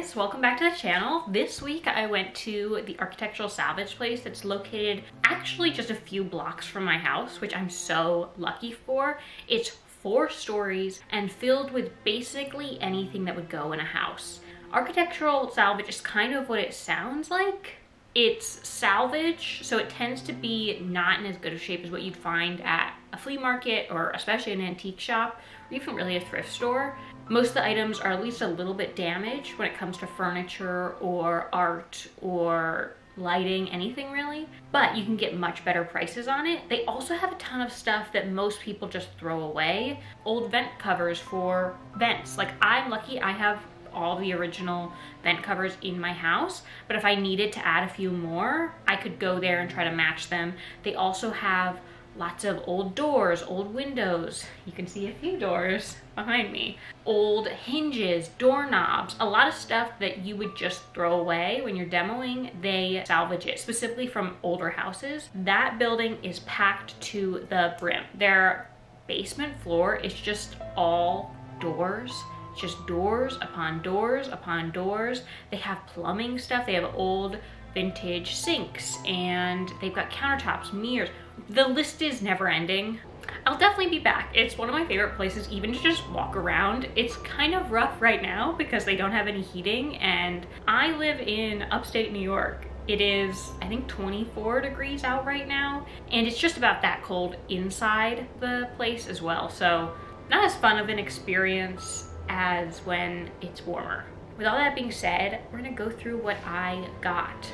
guys, welcome back to the channel. This week I went to the architectural salvage place that's located actually just a few blocks from my house, which I'm so lucky for. It's 4 stories and filled with basically anything that would go in a house. Architectural salvage is kind of what it sounds like. It's salvage, so it tends to be not in as good of shape as what you'd find at a flea market or especially an antique shop or even really a thrift store. Most of the items are at least a little bit damaged when it comes to furniture or art or lighting, anything really, but you can get much better prices on it. They also have a ton of stuff that most people just throw away. Old vent covers for vents. Like, I'm lucky I have all the original vent covers in my house, but if I needed to add a few more, I could go there and try to match them. They also have lots of old doors, old windows. You can see a few doors behind me. Old hinges, doorknobs, a lot of stuff that you would just throw away when you're demoing, they salvage it, specifically from older houses. That building is packed to the brim. Their basement floor is just all doors. It's just doors upon doors upon doors. They have plumbing stuff. They have old vintage sinks and they've got countertops, mirrors. The list is never ending. I'll definitely be back. It's one of my favorite places even to just walk around. It's kind of rough right now because they don't have any heating and I live in upstate New York. It is, I think, 24 degrees out right now and it's just about that cold inside the place as well. So not as fun of an experience as when it's warmer. With all that being said, we're gonna go through what I got.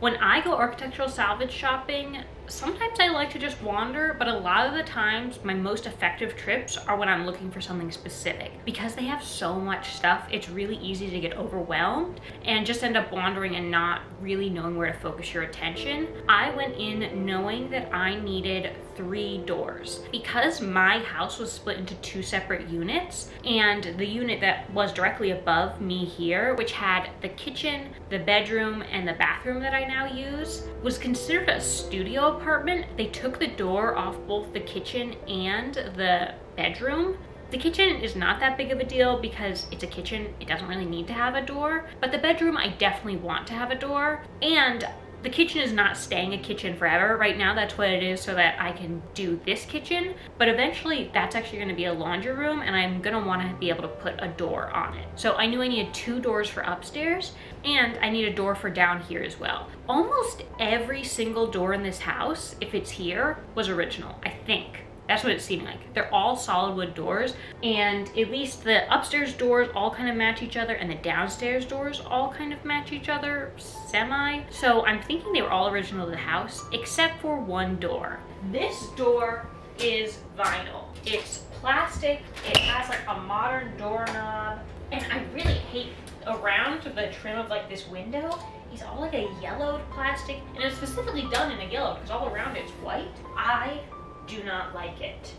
When I go architectural salvage shopping, sometimes I like to just wander, but a lot of the times my most effective trips are when I'm looking for something specific. Because they have so much stuff, it's really easy to get overwhelmed and just end up wandering and not really knowing where to focus your attention. I went in knowing that I needed 3 doors. Because my house was split into 2 separate units, and the unit that was directly above me here, which had the kitchen, the bedroom, and the bathroom that I now use, was considered a studio apartment. They took the door off both the kitchen and the bedroom. The kitchen is not that big of a deal because it's a kitchen, it doesn't really need to have a door, but the bedroom I definitely want to have a door. And the kitchen is not staying a kitchen forever. Right now, that's what it is so that I can do this kitchen, but eventually that's actually gonna be a laundry room and I'm gonna wanna be able to put a door on it. So I knew I needed 2 doors for upstairs and I need a door for down here as well. Almost every single door in this house, if it's here, was original, I think. That's what it seemed like. They're all solid wood doors, and at least the upstairs doors all kind of match each other and the downstairs doors all kind of match each other, semi. So I'm thinking they were all original to the house, except for 1 door. This door is vinyl. It's plastic, it has like a modern doorknob, and I really hate around the trim of like this window. It's all like a yellowed plastic, and it's specifically done in a yellow because all around it's white. I do not like it.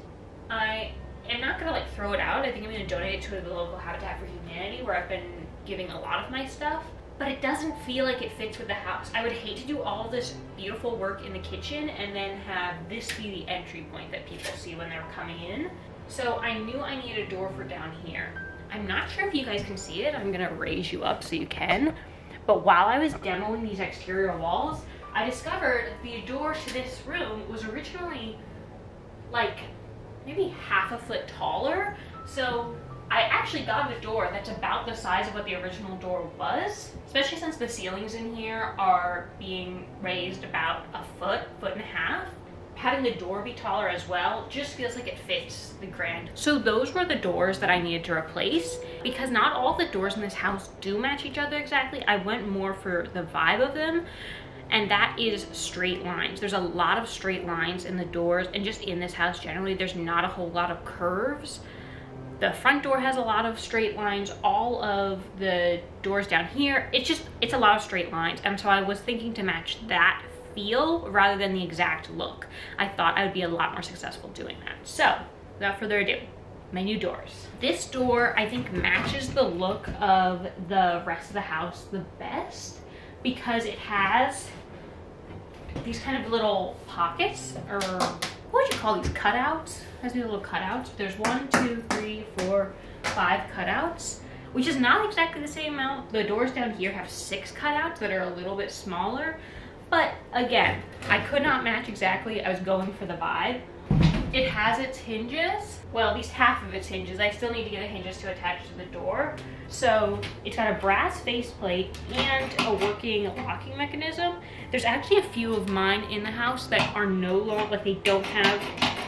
I am not gonna like throw it out. I think I'm gonna donate it to the local Habitat for Humanity where I've been giving a lot of my stuff, but it doesn't feel like it fits with the house. I would hate to do all this beautiful work in the kitchen and then have this be the entry point that people see when they're coming in. So I knew I needed a door for down here. I'm not sure if you guys can see it. I'm gonna raise you up so you can. But while I was demoing these exterior walls, I discovered the door to this room was originally like maybe half a foot taller. So I actually got a door that's about the size of what the original door was, especially since the ceilings in here are being raised about a foot, foot and a half. Having the door be taller as well just feels like it fits the grand. So those were the doors that I needed to replace because not all the doors in this house do match each other exactly. I went more for the vibe of them. And that is straight lines. There's a lot of straight lines in the doors and just in this house generally, there's not a whole lot of curves. The front door has a lot of straight lines, all of the doors down here, it's a lot of straight lines. And so I was thinking to match that feel rather than the exact look. I thought I would be a lot more successful doing that. So without further ado, my new doors. This door I think matches the look of the rest of the house the best because it has these kind of little pockets, or what would you call these cutouts. There's these little cutouts. There's 1, 2, 3, 4, 5 cutouts, which is not exactly the same amount. The doors down here have 6 cutouts that are a little bit smaller. But again, I could not match exactly. I was going for the vibe. It has its hinges. Well, at least half of its hinges. I still need to get the hinges to attach to the door. So it's got a brass faceplate and a working locking mechanism. There's actually a few of mine in the house that are no longer, like, they don't have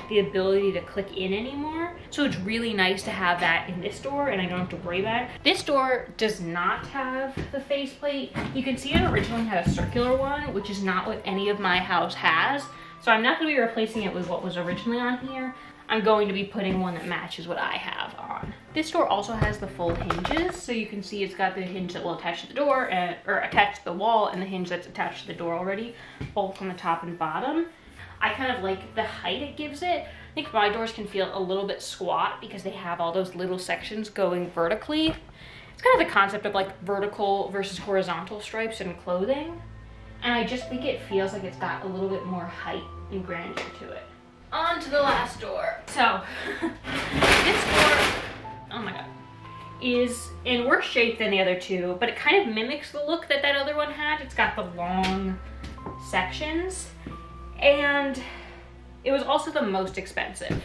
the ability to click in anymore. So it's really nice to have that in this door, and I don't have to worry about it. This door does not have the faceplate. You can see it originally had a circular one, which is not what any of my house has. So I'm not gonna be replacing it with what was originally on here. I'm going to be putting one that matches what I have on. This door also has the full hinges. So you can see it's got the hinge that will attach to the door, or attach to the wall, and the hinge that's attached to the door already, both on the top and bottom. I kind of like the height it gives it. I think my doors can feel a little bit squat because they have all those little sections going vertically. It's kind of the concept of like vertical versus horizontal stripes in clothing. And I just think it feels like it's got a little bit more height and grandeur to it. On to the last door. So this door, oh my God, is in worse shape than the other two, but it kind of mimics the look that that other one had. It's got the long sections. And it was also the most expensive.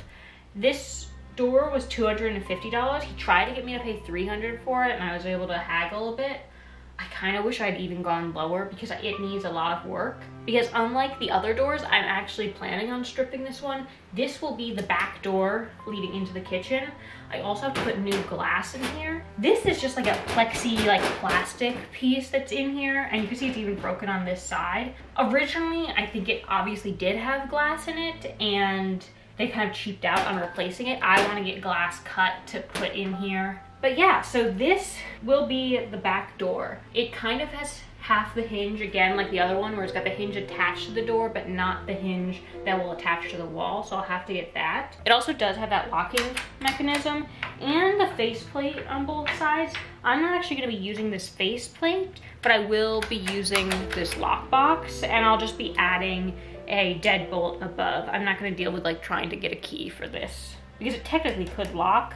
This door was $250. He tried to get me to pay $300 for it, and I was able to haggle a bit. I kind of wish I'd even gone lower because it needs a lot of work. Because unlike the other doors, I'm actually planning on stripping this one. This will be the back door leading into the kitchen. I also have to put new glass in here. This is just like a plexi, like plastic piece that's in here. And you can see it's even broken on this side. Originally, I think it obviously did have glass in it, and they kind of cheaped out on replacing it. I want to get glass cut to put in here. But yeah, so this will be the back door. It kind of has half the hinge, again, like the other one, where it's got the hinge attached to the door, but not the hinge that will attach to the wall, so I'll have to get that. It also does have that locking mechanism and the faceplate on both sides. I'm not actually gonna be using this faceplate, but I will be using this lockbox, and I'll just be adding a deadbolt above. I'm not gonna deal with like trying to get a key for this, because it technically could lock.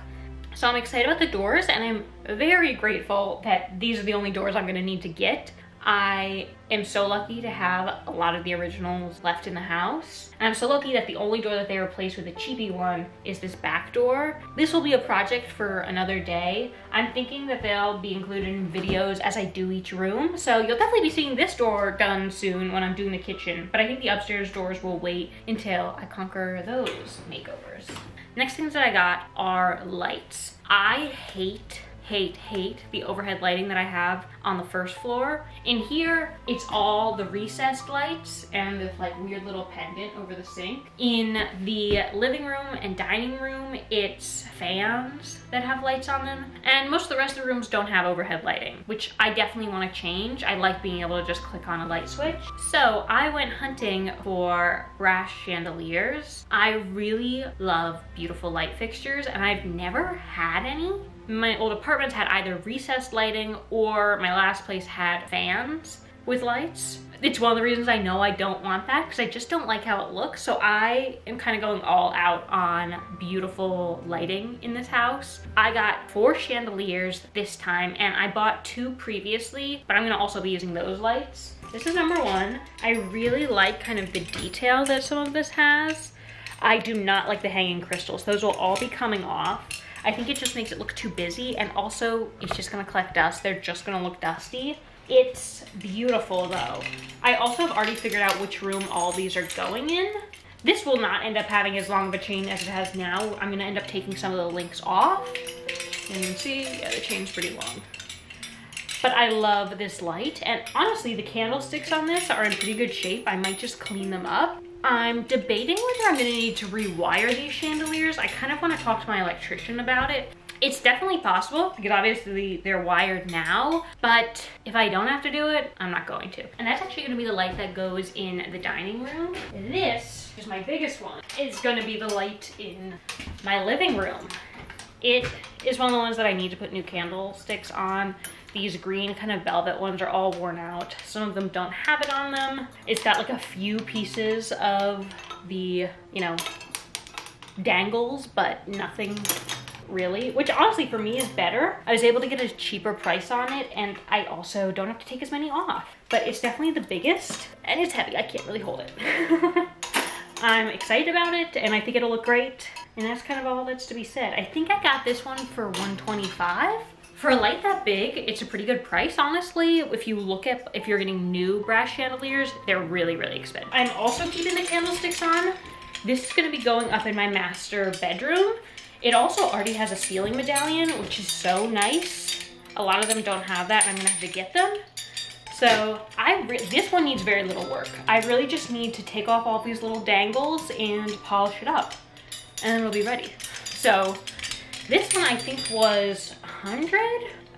So I'm excited about the doors, and I'm very grateful that these are the only doors I'm gonna need to get. I am so lucky to have a lot of the originals left in the house. And I'm so lucky that the only door that they replaced with a cheapy one is this back door. This will be a project for another day. I'm thinking that they'll be included in videos as I do each room. So you'll definitely be seeing this door done soon when I'm doing the kitchen. But I think the upstairs doors will wait until I conquer those makeovers. Next things that I got are lights. I hate, hate, hate the overhead lighting that I have on the first floor. In here, it's all the recessed lights and this like weird little pendant over the sink. In the living room and dining room, it's fans that have lights on them. And most of the rest of the rooms don't have overhead lighting, which I definitely want to change. I like being able to just click on a light switch. So I went hunting for brass chandeliers. I really love beautiful light fixtures, and I've never had any. My old apartments had either recessed lighting, or my last place had fans with lights. It's one of the reasons I know I don't want that, because I just don't like how it looks. So I am kind of going all out on beautiful lighting in this house. I got 4 chandeliers this time, and I bought 2 previously, but I'm gonna also be using those lights. This is number one. I really like kind of the detail that some of this has. I do not like the hanging crystals. Those will all be coming off. I think it just makes it look too busy, and also it's just gonna collect dust. They're just gonna look dusty. It's beautiful though. I also have already figured out which room all these are going in. This will not end up having as long of a chain as it has now. I'm gonna end up taking some of the links off. And you can see, yeah, the chain's pretty long. But I love this light, and honestly, the candlesticks on this are in pretty good shape. I might just clean them up. I'm debating whether I'm gonna need to rewire these chandeliers. I kind of want to talk to my electrician about it. It's definitely possible, because obviously they're wired now, but if I don't have to do it, I'm not going to. And that's actually gonna be the light that goes in the dining room. This is my biggest one. It's gonna be the light in my living room. It is one of the ones that I need to put new candlesticks on. These green kind of velvet ones are all worn out. Some of them don't have it on them. It's got like a few pieces of the, you know, dangles, but nothing really, which honestly for me is better. I was able to get a cheaper price on it, and I also don't have to take as many off, but it's definitely the biggest, and it's heavy. I can't really hold it. I'm excited about it, and I think it'll look great, and that's kind of all that's to be said. I think I got this one for $125. For a light that big, it's a pretty good price, honestly. If you look at, if you're getting new brass chandeliers, they're really, really expensive. I'm also keeping the candlesticks on. This is gonna be going up in my master bedroom. It also already has a ceiling medallion, which is so nice. A lot of them don't have that, and I'm gonna have to get them. So this one needs very little work. I really just need to take off all these little dangles and polish it up, and then we'll be ready. So this one I think was $100.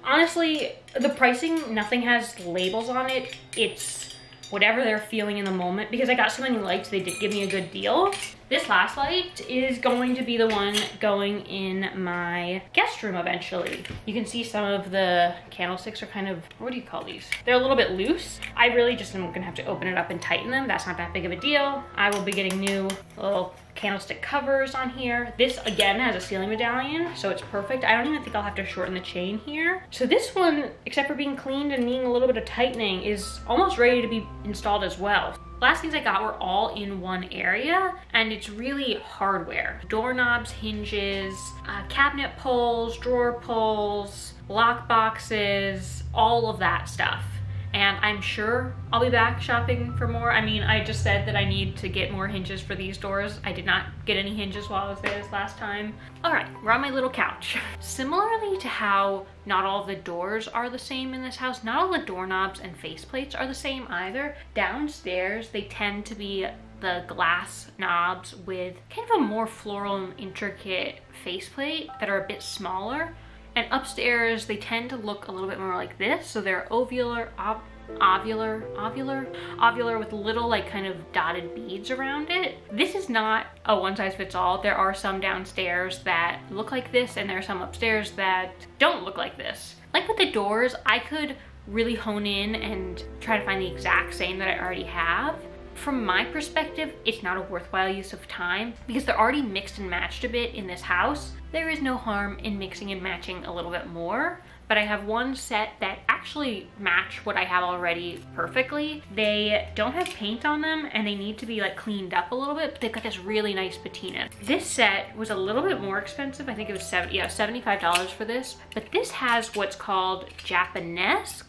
Honestly, the pricing, nothing has labels on it. It's whatever they're feeling in the moment, because I got so many lights, they did give me a good deal. This last light is going to be the one going in my guest room eventually. You can see some of the candlesticks are kind of, what do you call these? They're a little bit loose. I really just am gonna have to open it up and tighten them. That's not that big of a deal. I will be getting new little candlestick covers on here. This again has a ceiling medallion, so it's perfect. I don't even think I'll have to shorten the chain here. So this one, except for being cleaned and needing a little bit of tightening, is almost ready to be installed as well. Last things I got were all in one area, and it's really hardware. Doorknobs, hinges, cabinet pulls, drawer pulls, lock boxes, all of that stuff. And I'm sure I'll be back shopping for more. I mean, I just said that I need to get more hinges for these doors. I did not get any hinges while I was there this last time. All right, we're on my little couch. Similarly to how not all the doors are the same in this house, not all the doorknobs and faceplates are the same either. Downstairs, they tend to be the glass knobs with kind of a more floral and intricate faceplate that are a bit smaller. And upstairs, they tend to look a little bit more like this. So they're ovular, ovular with little like kind of dotted beads around it. This is not a one size fits all. There are some downstairs that look like this, and there are some upstairs that don't look like this. Like with the doors, I could really hone in and try to find the exact same that I already have. From my perspective, it's not a worthwhile use of time because they're already mixed and matched a bit in this house. There is no harm in mixing and matching a little bit more, but I have one set that actually match what I have already perfectly. They don't have paint on them, and they need to be like cleaned up a little bit, but they've got this really nice patina. This set was a little bit more expensive. I think it was $75 for this, but this has what's called Japonesque.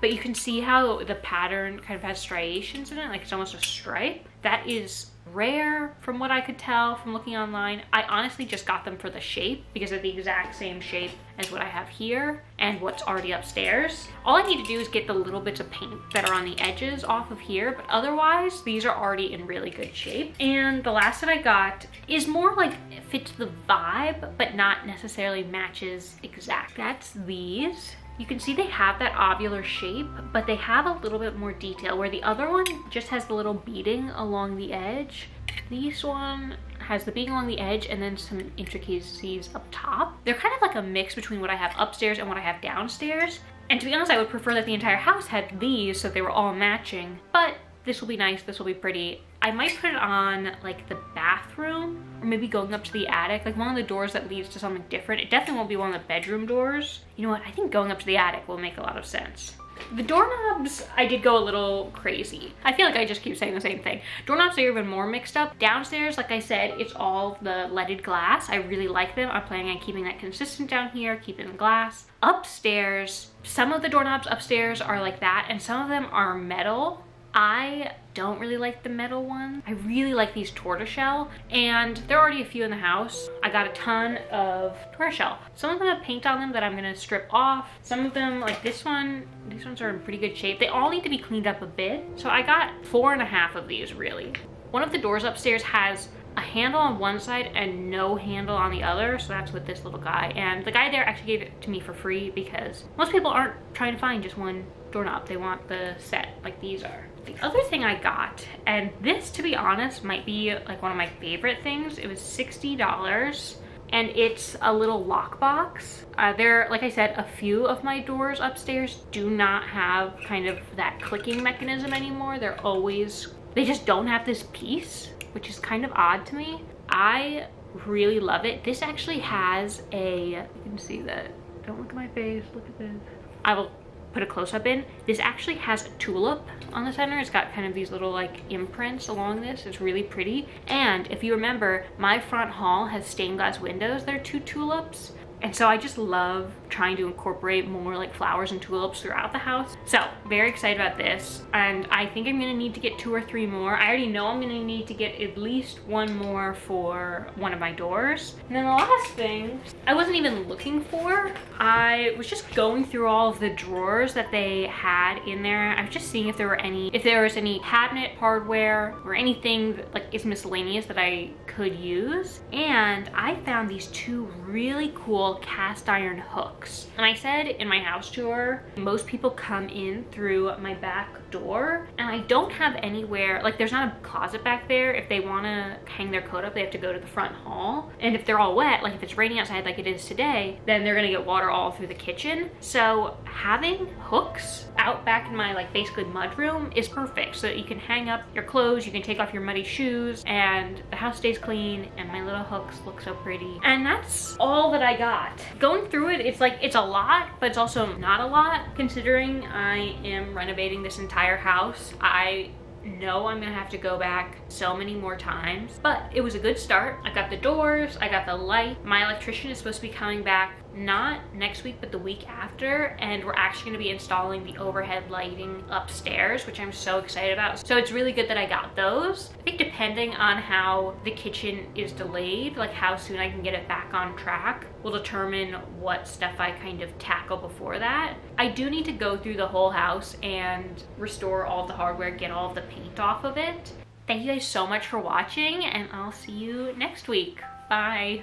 But you can see how the pattern kind of has striations in it, like it's almost a stripe. That is rare from what I could tell from looking online. I honestly just got them for the shape because they're the exact same shape as what I have here and what's already upstairs. All I need to do is get the little bits of paint that are on the edges off of here, but otherwise these are already in really good shape. And the last that I got is more like fits the vibe, but not necessarily matches exact. That's these. You can see they have that ovular shape, but they have a little bit more detail, where the other one just has the little beading along the edge. This one has the beading along the edge and then some intricacies up top. They're kind of like a mix between what I have upstairs and what I have downstairs. And to be honest, I would prefer that the entire house had these so they were all matching, but this will be nice, this will be pretty. I might put it on like the bathroom, or maybe going up to the attic, like one of the doors that leads to something different. It definitely won't be one of the bedroom doors. You know what, I think going up to the attic will make a lot of sense. The doorknobs, I did go a little crazy. I feel like I just keep saying the same thing. Doorknobs are even more mixed up. Downstairs, like I said, it's all the leaded glass. I really like them. I'm planning on keeping that consistent down here, keeping the glass. Upstairs, some of the doorknobs upstairs are like that, and some of them are metal. I don't really like the metal one. I really like these tortoiseshell, and there are already a few in the house. I got a ton of tortoiseshell. Some of them have paint on them that I'm gonna strip off. Some of them, like this one, these ones are in pretty good shape. They all need to be cleaned up a bit. So I got 4.5 of these, really. One of the doors upstairs has a handle on one side and no handle on the other, so that's with this little guy. And the guy there actually gave it to me for free because most people aren't trying to find just one doorknob. They want the set, like these are. The other thing I got, and this to be honest might be like one of my favorite things, it was $60, and it's a little lockbox. There, like I said, a few of my doors upstairs do not have kind of that clicking mechanism anymore. They're always, they just don't have this piece. which is kind of odd to me. I really love it. This actually has a, you can see that, don't look at my face, look at this. I will put a close-up in. This actually has a tulip on the center. It's got kind of these little like imprints along this. It's really pretty. And if you remember, my front hall has stained glass windows. There are two tulips. And so I just love trying to incorporate more like flowers and tulips throughout the house. So very excited about this. And I think I'm gonna need to get 2 or 3 more. I already know I'm gonna need to get at least 1 more for one of my doors. And then the last thing I wasn't even looking for. I was just going through all of the drawers that they had in there. I was just seeing if there were any, if there was any cabinet hardware or anything that, like, is miscellaneous that I could use. And I found these 2 really cool cast iron hooks. And I said in my house tour, most people come in through my back door, and I don't have anywhere, like there's not a closet back there. If they want to hang their coat up, they have to go to the front hall. And if they're all wet, like if it's raining outside like it is today, then they're gonna get water all through the kitchen. So having hooks out back in my like basically mud room is perfect, so that you can hang up your clothes, you can take off your muddy shoes, and the house stays clean, and my little hooks look so pretty. And that's all that I got. Going through it, it's like, it's a lot, but it's also not a lot, considering I am renovating this entire house. I know I'm gonna have to go back so many more times, but it was a good start. I got the doors, I got the light. My electrician is supposed to be coming back not next week, but the week after, and we're actually gonna be installing the overhead lighting upstairs, which I'm so excited about. So it's really good that I got those. I think depending on how the kitchen is delayed, like how soon I can get it back on track, will determine what stuff I kind of tackle before that. I do need to go through the whole house and restore all the hardware, get all the paint off of it. Thank you guys so much for watching, and I'll see you next week. Bye.